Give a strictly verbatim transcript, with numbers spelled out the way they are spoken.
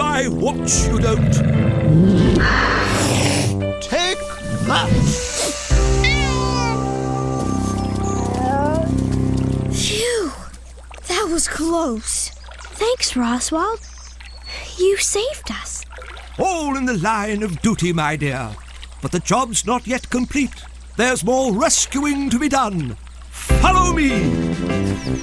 my watch, you don't. Take that. Phew. That was close. Thanks, Roswell. You saved us. All in the line of duty, my dear. But the job's not yet complete. There's more rescuing to be done. Follow me!